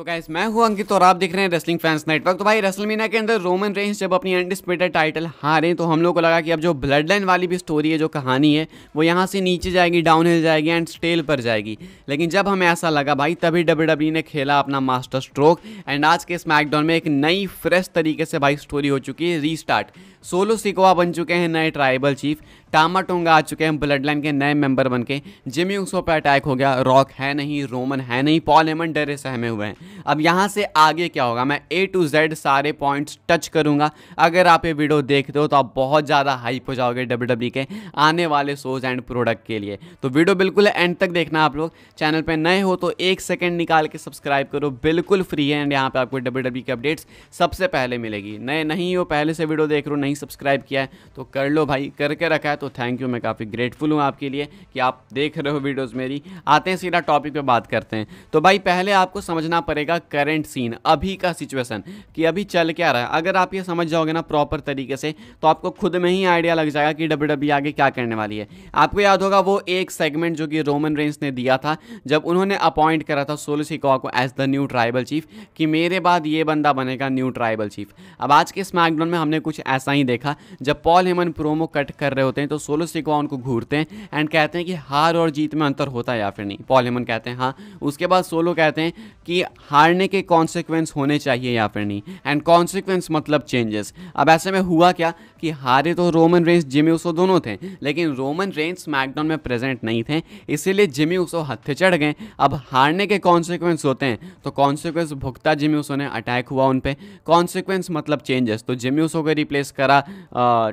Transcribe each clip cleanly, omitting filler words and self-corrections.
तो गाइस मैं हूं अंकित और आप देख रहे हैं रेसलिंग फैंस नेटवर्क। तो भाई रेसलमेनिया के अंदर रोमन रेंस जब अपनी अनडिस्प्यूटेड टाइटल हारे तो हम लोग को लगा कि अब जो ब्लड लाइन वाली भी स्टोरी है, जो कहानी है, वो यहाँ से नीचे जाएगी, डाउन हिल जाएगी एंड स्टेल पर जाएगी। लेकिन जब हमें ऐसा लगा भाई तभी WWE ने खेला अपना मास्टर स्ट्रोक एंड आज के स्मैकडाउन में एक नई फ्रेश तरीके से भाई स्टोरी हो चुकी है रीस्टार्ट। सोलो सिकोआ बन चुके हैं नए ट्राइबल चीफ, टामा टोंगा आ चुके हैं ब्लड लाइन के नए मेंबर बनके, जिमी ऊसो पर अटैक हो गया, रॉक है नहीं, रोमन है नहीं, पॉल हेमन डरे सहमे हुए हैं। अब यहाँ से आगे क्या होगा मैं A to Z सारे पॉइंट्स टच करूँगा। अगर आप ये वीडियो देखते हो तो आप बहुत ज़्यादा हाइप हो जाओगे WWE के आने वाले शोज एंड प्रोडक्ट के लिए। तो वीडियो बिल्कुल एंड तक देखना। आप लोग चैनल पर नए हो तो 1 सेकेंड निकाल के सब्सक्राइब करो, बिल्कुल फ्री है एंड यहाँ पर आपको WWE की अपडेट्स सबसे पहले मिलेगी। नए नहीं हो, पहले से वीडियो देख रहे हो, नहीं सब्सक्राइब किया है तो कर लो भाई, करके रखा है तो थैंक यू। मैं काफ़ी ग्रेटफुल हूँ आपके लिए कि आप देख रहे हो वीडियोस मेरी। आते हैं सीधा टॉपिक पे, बात करते हैं। तो भाई पहले आपको समझना पड़ेगा करंट सीन, अभी का सिचुएशन कि अभी चल क्या रहा है। अगर आप ये समझ जाओगे ना प्रॉपर तरीके से तो आपको खुद में ही आइडिया लग जाएगा कि WWE आगे क्या करने वाली है। आपको याद होगा वो एक सेगमेंट जो कि रोमन रेंस ने दिया था जब उन्होंने अपॉइंट करा था सोलो सिकोआ को as the new tribal chief कि मेरे बाद ये बंदा बनेगा न्यू ट्राइबल चीफ। अब आज के स्मैकडाउन में हमने कुछ ऐसा ही देखा, जब पॉल हेमन प्रोमो कट कर रहे होते हैं तो सोलो सिकोआ उनको घूरते हैं एंड कहते हैं कि हार और जीत में अंतर होता है या फिर नहीं। पॉल हेमन कहते हैं हाँ। उसके बाद सोलो कहते हैं कि हारने के कॉन्सिक्वेंस होने चाहिए या फिर नहीं, एंड कॉन्सिक्वेंस मतलब चेंजेस। अब ऐसे में हुआ क्या कि हारे तो रोमन रेंस, जिमी ऊसो दोनों थे, लेकिन रोमन रेंस स्मैकडाउन में प्रेजेंट नहीं थे, इसीलिए जिमी ऊसो हत्थे चढ़ गए। अब हारने के कॉन्सिक्वेंस होते हैं तो कॉन्सिक्वेंस भुगता जिमी ऊसो ने, अटैक हुआ उन पर, कॉन्सिक्वेंस मतलब चेंजेस। तो जिमी ऊसो को रिप्लेस करा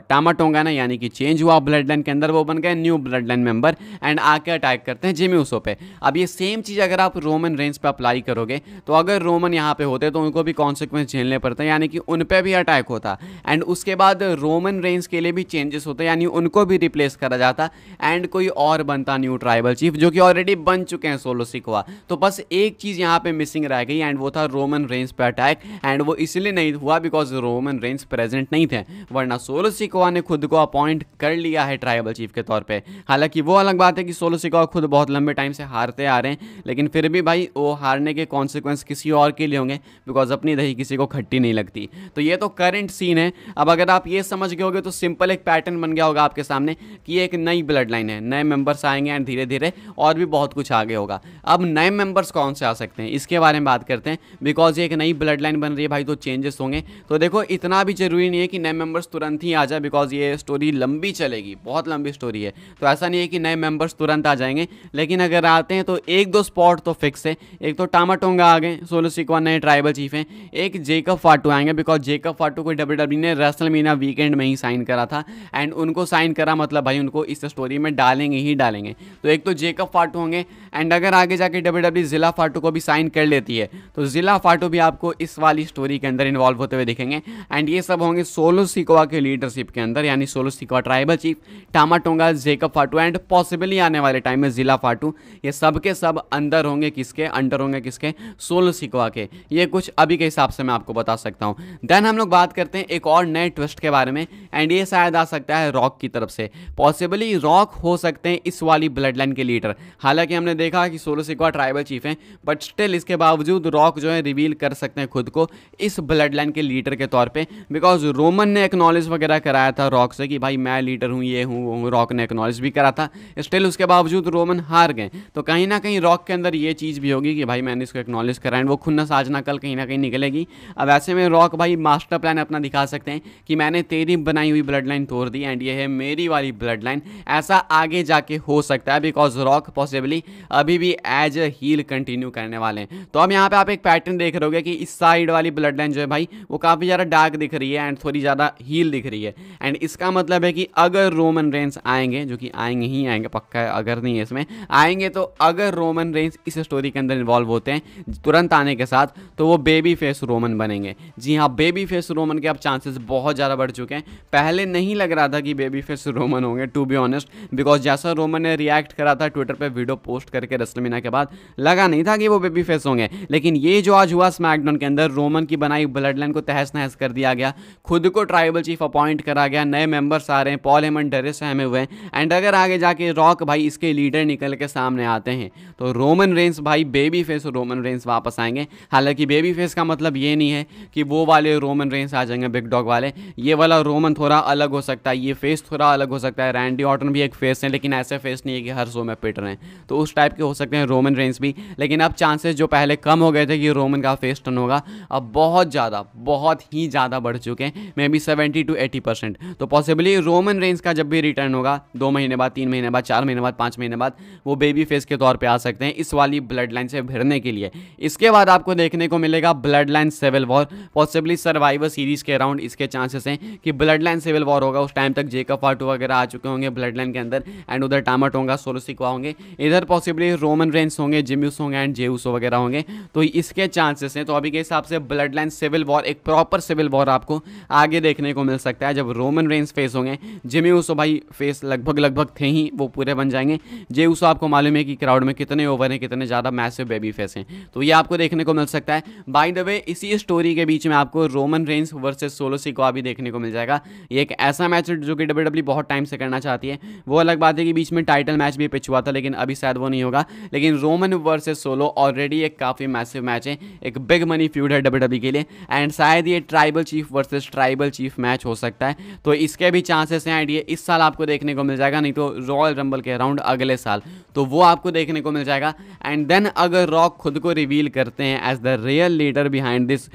टामा टोंगा ने, यानी कि चेंज हुआ ब्लड लाइन के अंदर, वो बन गए new blood line member and आके अटैक करते हैं जिमी ऊसो पे। अब ये सेम चीज़ अगर आप रोमन रेंस पे अप्लाई करोगे तो अगर रोमन यहाँ पे होते तो उनको भी कॉन्सिक्वेंस झेलने पड़ते, यानी कि उन पे भी अटैक होता एंड उसके बाद रोमन रेंस के लिए भी चेंजेस होते, यानी उनको भी रिप्लेस करा जाता एंड कोई और बनता न्यू ट्राइबल चीफ, जो कि ऑलरेडी बन चुके हैं सोलो सिकोआ। तो बस एक चीज़ यहाँ पर मिसिंग रह गई एंड वो था रोमन रेंस पे अटैक, एंड वो इसलिए नहीं हुआ बिकॉज रोमन रेंस प्रेजेंट नहीं थे, वरना सोलो सिकोआ ने खुद को अपॉइंट कर लिया है ट्राइबल चीफ के तौर पे। हालांकि वो अलग बात है कि सोलो सिकोआ खुद बहुत लंबे टाइम से हारते आ रहे हैं, लेकिन फिर भी भाई वो हारने के कॉन्सिक्वेंस किसी और के लिए होंगे बिकॉज अपनी दही किसी को खट्टी नहीं लगती। तो ये तो करंट सीन है। अब अगर आप ये समझ गए होगे तो सिंपल एक पैटर्न बन गया होगा आपके सामने कि एक नई ब्लड लाइन है, नए मेंबर्स आएंगे एंड धीरे धीरे और भी बहुत कुछ आगे होगा। अब नए मेंबर्स कौन से आ सकते हैं इसके बारे में बात करते हैं, बिकॉज ये एक नई ब्लड लाइन बन रही है भाई तो चेंजेस होंगे। तो देखो इतना भी जरूरी नहीं है कि नए मेंबर्स तुरंत ही आ जाए, बिकॉज ये स्टोरी लंबी चलेगी, बहुत लंबी स्टोरी है, तो ऐसा नहीं है कि नए मेंबर्स तुरंत आ जाएंगे। लेकिन अगर आते हैं तो 1-2 स्पॉट तो फिक्स है। एक तो टामा टोंगा आ गए, सोलो सिकोआ नए ट्राइबल चीफ हैं, एक जेकब फाटू आएंगे बिकॉज जेकब फाटू को WWE ने रेसलमेनिया वीकेंड में ही साइन करा था एंड उनको साइन करा मतलब भाई उनको इस स्टोरी में डालेंगे ही डालेंगे। तो एक तो जेकब फाटू होंगे एंड अगर आगे जाके WWE जिला फाटू को भी साइन कर लेती है तो जिला फाटू भी आपको इस वाली स्टोरी के अंदर इन्वॉल्व होते हुए दिखेंगे एंड ये सब होंगे सोलो सिकोआ के लीडरशिप के अंदर, यानी Solo Sikoa tribal chief, Tama Tonga, Jacob Fatu and possibly आने वाले टाइम में जिला फाटू। ये सब के सब अंदर होंगे, किसके अंडर होंगे, किसके? सोलो सिकोआ के। ये कुछ अभी के हिसाब से मैं आपको बता सकता हूँ। देन हम लोग बात करते हैं एक और नए ट्विस्ट के बारे में एंड ये शायद आ सकता है रॉक की तरफ से। पॉसिबली रॉक हो सकते हैं इस वाली ब्लड लाइन के लीडर। हालांकि हमने देखा कि सोलो सिकोआ ट्राइबल चीफ हैं बट स्टिल इसके बावजूद रॉक जो है रिवील कर सकते हैं खुद को इस ब्लड लाइन के लीडर के तौर पर, बिकॉज रोमन ने एक्नॉलेज वगैरह कराया था रॉक से कि भाई मैं लीडर हूँ, ये हूँ, वो हूँ, रॉक ने एक्नॉलेज भी करा था। स्टिल उसके बावजूद रोमन हार गए। तो कहीं ना कहीं रॉक के अंदर ये चीज़ भी होगी कि भाई मैंने इसको एक्नॉलेज करा एंड वो खुन्नस आज ना कल कहीं ना कहीं निकलेगी। अब ऐसे में रॉक भाई मास्टर प्लान अपना दिखा सकते हैं कि मैंने तेरी बनाई हुई ब्लड लाइन तोड़ दी एंड ये है मेरी वाली ब्लड लाइन। ऐसा आगे जाके हो सकता है बिकॉज रॉक पॉसिबली अभी भी एज अ हील कंटिन्यू करने वाले हैं। तो अब यहाँ पर आप एक पैटर्न देख रहे होगे कि इस साइड वाली ब्लड लाइन जो है भाई वो काफ़ी ज़्यादा डार्क दिख रही है एंड थोड़ी ज़्यादा हील दिख रही है एंड इसका मतलब है कि अगर रोमन रेंस आएंगे, जो कि आएंगे ही आएंगे पक्का है, अगर नहीं है इसमें आएंगे, तो अगर रोमन रेंस इस स्टोरी के अंदर इन्वॉल्व होते हैं तुरंत आने के साथ तो वो बेबी फेस रोमन बनेंगे। जी हाँ, बेबी फेस रोमन के अब चांसेस बहुत ज़्यादा बढ़ चुके हैं। पहले नहीं लग रहा था कि बेबी फेस रोमन होंगे टू बी ऑनेस्ट, बिकॉज जैसा रोमन ने रिएक्ट करा था ट्विटर पर वीडियो पोस्ट करके रेसलमेनिया के बाद, लगा नहीं था कि वो बेबी फेस होंगे। लेकिन ये जो आज हुआ स्मैकडाउन के अंदर, रोमन की बनाई ब्लड लाइन को तहस नहस कर दिया गया, खुद को ट्राइबल चीफ अपॉइंट करा गया, नए मेंबर्स आ रहे हैं, पॉल हेमन डरे सहमे हुए हैं। एंड अगर आगे जाके रॉक भाई इसके लीडर निकल के सामने आते हैं तो रोमन रेंस भाई बेबी फेस रोमन रेंस वापस आएंगे। हालांकि बेबी फेस का मतलब ये नहीं है कि वो वाले रोमन रेंस आ जाएंगे बिग डॉग वाले, ये वाला रोमन थोड़ा अलग हो सकता है, ये फेस थोड़ा अलग हो सकता है। रैंडी ऑर्टन भी एक फेस है लेकिन ऐसे फेस नहीं है कि हर शो में पिट रहे हैं, तो उस टाइप के हो सकते हैं रोमन रेंस भी। लेकिन अब चांसेस जो पहले कम हो गए थे कि रोमन का फेस टर्न होगा, अब बहुत ही ज़्यादा बढ़ चुके हैं, मे बी 70 to 80%। तो पॉसिबली रोमन रेंस का जब भी रिटर्न होगा 2 महीने बाद, 3 महीने बाद, 4 महीने बाद, 5 महीने बाद, वो बेबी फेस के तौर पे आ सकते हैं इस वाली ब्लड लाइन से भिड़ने के लिए। इसके बाद आपको देखने को मिलेगा blood line civil war, possibly survivor series के अराउंड इसके चांसेस हैं कि ब्लड लाइन सिविल वॉर होगा। उस टाइम तक जेकब फाटू वगैरह आ चुके होंगे ब्लड लाइन के अंदर, एंड उधर टामा टोंगा सोलो सिकोआ होंगे, इधर पॉसिबली रोमन रेंस होंगे, जिमी उसो होंगे एंड जे उसो वगैरह होंगे, तो इसके चांसेस हैं। तो अभी के हिसाब से ब्लड लाइन सिविल वॉर, एक प्रॉपर सिविल वॉर आपको आगे देखने को मिल सकता है जब रोमन रेंस फेस होंगे। जिमी उसो भाई फेस लगभग थे ही, वो पूरे बन जाएंगे। जे उसो आपको मालूम है कि क्राउड में कितने ओवर हैं, कितने ज़्यादा मैसिव बेबी फेस हैं, तो ये आपको देखने को मिल सकता है। बाय द वे इसी स्टोरी के बीच में आपको Roman Reigns versus Solo Sikoa भी देखने को मिल जाएगा। ये एक ऐसा मैच जो कि WWE बहुत टाइम से करना चाहती है। वो अलग बात है कि बीच में टाइटल मैच भी पिच हुआ था लेकिन अभी शायद वो नहीं होगा। लेकिन रोमन वर्सेस सोलो ऑलरेडी एक काफ़ी मैसिव मैच है, एक बिग मनी फ्यूड है WWE के लिए, एंड शायद ये tribal chief versus tribal chief match हो सकता है, तो इसके भी चांसेस हैं। एंड ये इस साल आपको देखने को मिल जाएगा, नहीं तो रॉयल रंबल के अराउंड अगले साल, तो वो आपको देखने को मिल जाएगा। एंड देन अगर रॉक खुद को रिवील करते हैं as the real leader behind this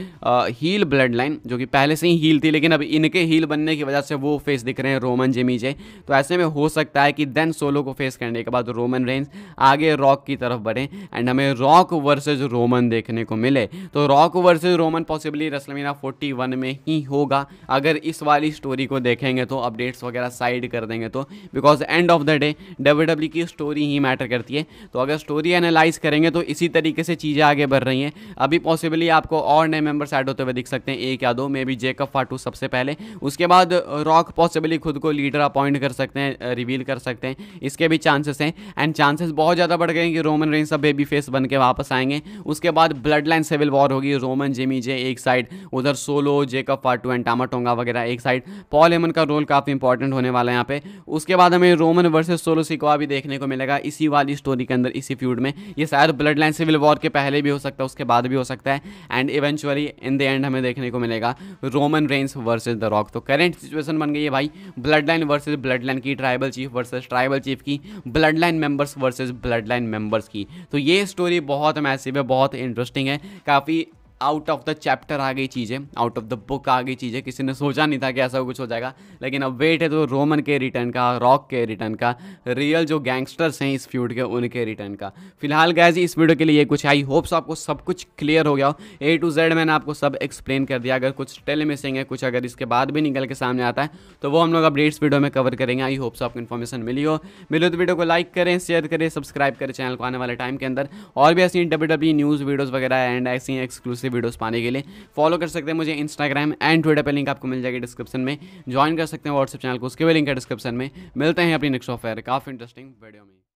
heel blood line, जो कि पहले से ही हील थी लेकिन अब इनके हील बनने की वजह से वो फेस दिख रहे हैं रोमन जिमी जे, तो ऐसे में हो सकता है कि देन सोलो को फेस करने के बाद रोमन रेंस आगे रॉक की तरफ बढ़े एंड हमें रॉक वर्सेस रोमन देखने को मिले। तो Rock versus Roman possibly WrestleMania 41 में ही होगा अगर इस वाली स्टोरी को देखेंगे तो, अपडेट्स वगैरह साइड कर देंगे तो, because end of the day WWE की स्टोरी ही मैटर करती है। तो अगर स्टोरी एनालाइज करेंगे तो इसी तरीके से चीज़ें आगे बढ़ रही हैं। अभी पॉसिबली आपको और नए मेंबर्स ऐड होते हुए दिख सकते हैं, 1 या 2, मे बी जेकब फाटू सबसे पहले, उसके बाद रॉक पॉसिबली खुद को लीडर अपॉइंट कर सकते हैं, रिवील कर सकते हैं, इसके भी चांसेस हैं। एंड चांसेस बहुत ज़्यादा बढ़ गए हैं कि रोमन रेंस सब बेबी फेस बन के वापस आएंगे। उसके बाद ब्लड लाइन सिविल वॉर होगी, रोमन जिमी जे एक साइड, उधर Solo Jacob Fatu and Tama Tonga वगैरह एक साइड, पॉल हेमन का रोल काफ़ी इंपॉर्टेंट होने वाला है यहाँ पे। उसके बाद हमें रोमन वर्सेस सोलो सिकोआ भी देखने को मिलेगा इसी वाली स्टोरी के अंदर, इसी फ्यूड में। ये शायद ब्लड लाइन सिविल वॉर के पहले भी हो सकता है, उसके बाद भी हो सकता है, and eventually in the end हमें देखने को मिलेगा Roman Reigns versus the Rock. तो करेंट सिचुएशन बन गई है भाई blood line versus blood line की, tribal chief versus tribal chief की, blood line members versus blood line members की। तो ये स्टोरी बहुत मैसिव है, बहुत इंटरेस्टिंग है, काफ़ी आउट ऑफ द चैप्टर आ गई चीज़ें, आउट ऑफ द बुक आ गई चीज़ें, किसी ने सोचा नहीं था कि ऐसा कुछ हो जाएगा। लेकिन अब वेट है तो रोमन के रिटर्न का, रॉक के रिटर्न का, रियल जो गैंगस्टर्स हैं इस फ्यूड के उनके रिटर्न का। फिलहाल गाइस इस वीडियो के लिए कुछ, आई होप्स आपको सब कुछ क्लियर हो गया हो, A to Z मैंने आपको सब एक्सप्लेन कर दिया। अगर कुछ टेल मिसिंग है, कुछ अगर इसके बाद भी निकल के सामने आता है तो वो हम लोग अपडेट्स वीडियो में कवर करेंगे। आई होप्स आपको इन्फॉर्मेशन मिली हो, मिले तो वीडियो को लाइक करें, शेयर करें, सब्सक्राइब करें चैनल को आने वाले टाइम के अंदर। और भी ऐसी WWE न्यूज़ वीडियोज़ वगैरह एंड ऐसी एक्सक्लूसिव वीडियोस पाने के लिए फॉलो कर सकते हैं मुझे इंस्टाग्राम एंड ट्विटर पे, लिंक आपको मिल जाएगी डिस्क्रिप्शन में। ज्वाइन कर सकते हैं व्हाट्सएप चैनल को, उसके भी लिंक है डिस्क्रिप्शन में। मिलते हैं अपनी नेक्स्ट ऑफर काफ़ी इंटरेस्टिंग वीडियो में।